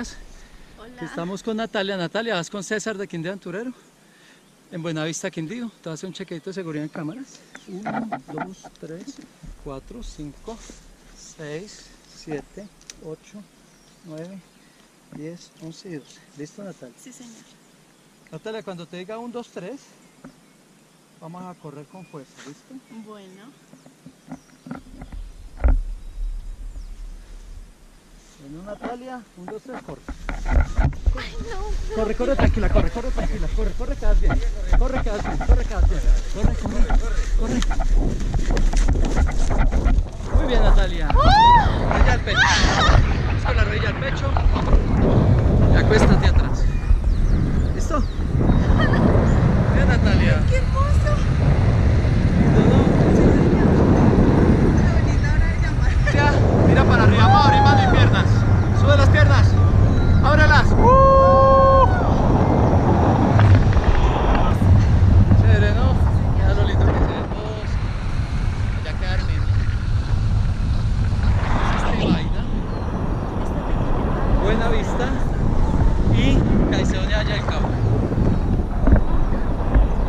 Hola. Estamos con Natalia. Natalia, vas con César de Quindío Anturero, en Buenavista, Quindío. Te vas a hacer un chequeito de seguridad en cámaras. 1, 2, 3, 4, 5, 6, 7, 8, 9, 10, 11 y 12. ¿Listo, Natalia? Sí, señor. Natalia, cuando te diga 1, 2, 3, vamos a correr con fuerza, ¿listo? Bueno. 1, Natalia, 1, 2, 3, corre. Ay, no. Corre, tranquila, corre, que vas bien. Corre. Muy bien, Natalia. Rodilla al pecho. Busca la rodilla al pecho. Y acuéstate atrás. ¿Listo? Bien, Natalia. ¡Qué hermoso! Mira, mira para arriba, vamos a abrir más mis piernas. Sube las piernas. ¡Ábrelas! Chévere, ¿no? Mira lo lindo que se ve el bosque. Allá quedaron lindos. Buenavista y Caicedonia allá el cabo.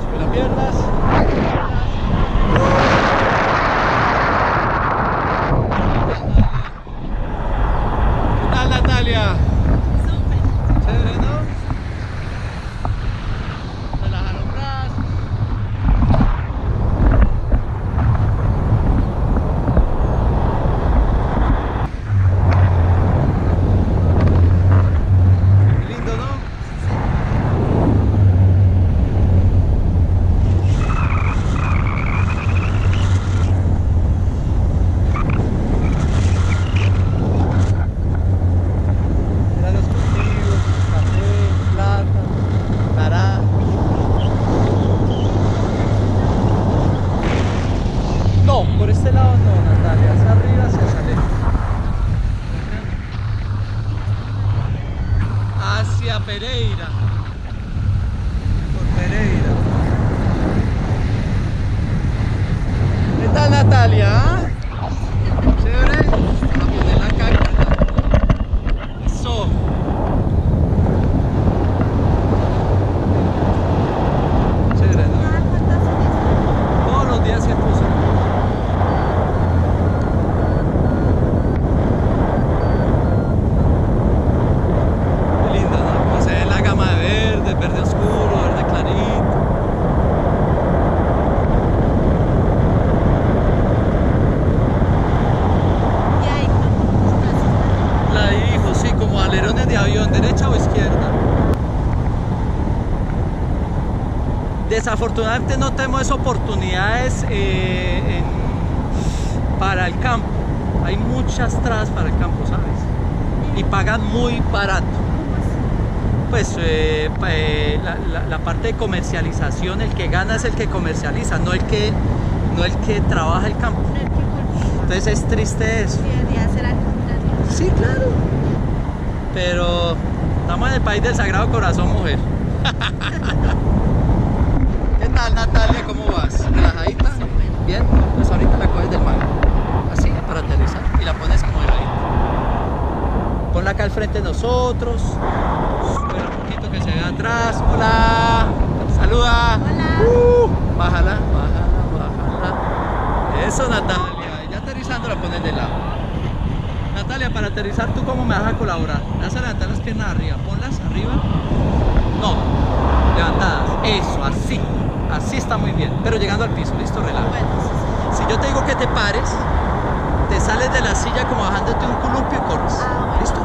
Sube las piernas. ¿Qué tal, Natalia? Por este lado no, Natalia, hacia arriba, hacia lejos. Hacia Pereira. Por Pereira. ¿Qué tal, Natalia? Chévere. A poner la carga. Eso. Chévere, ¿no? Todos los días se puso. De avión, derecha o izquierda. Desafortunadamente no tenemos oportunidades para el campo. Hay muchas trabas para el campo, ¿sabes? Y pagan muy barato. Pues la parte de comercialización, el que gana es el que comercializa, no el que trabaja el campo. Entonces es triste eso. Sí, claro. Pero estamos en el país del Sagrado Corazón Mujer. ¿Qué tal, Natalia? ¿Cómo vas? ¿Relajadita? Bien, pues ahorita la coges del mar. Así, para aterrizar. Y la pones como delgadita. Ponla acá al frente de nosotros. Sube un poquito que se vea atrás. ¡Hola! ¡Saluda! ¡Hola! Bájala, bájala. Eso, Natalia. Ya aterrizando la pones de lado. Natalia, para aterrizar, ¿tú cómo me vas a colaborar? Vas a levantar las piernas arriba, ponlas arriba. No, levantadas, eso, así. Así está muy bien, pero llegando al piso, listo, relaja. Si yo te digo que te pares, te sales de la silla como bajándote un columpio y corres, listo.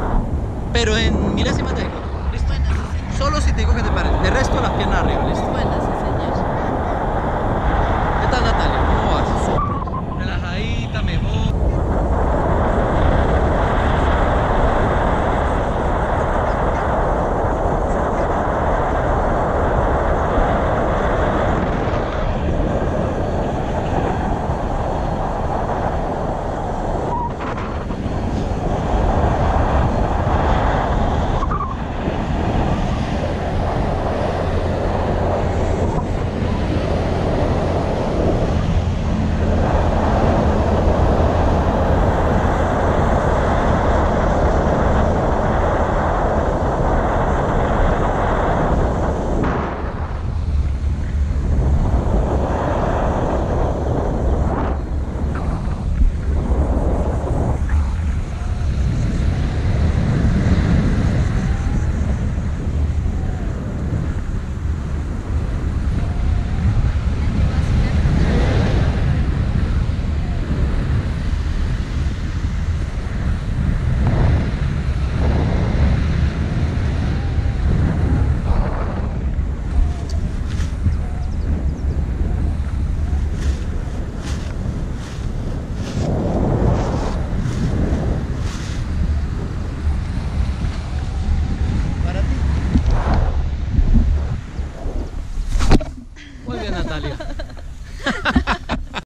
Pero en milésimas te digo, listo. Solo si te digo que te pares, de resto las piernas arriba, listo.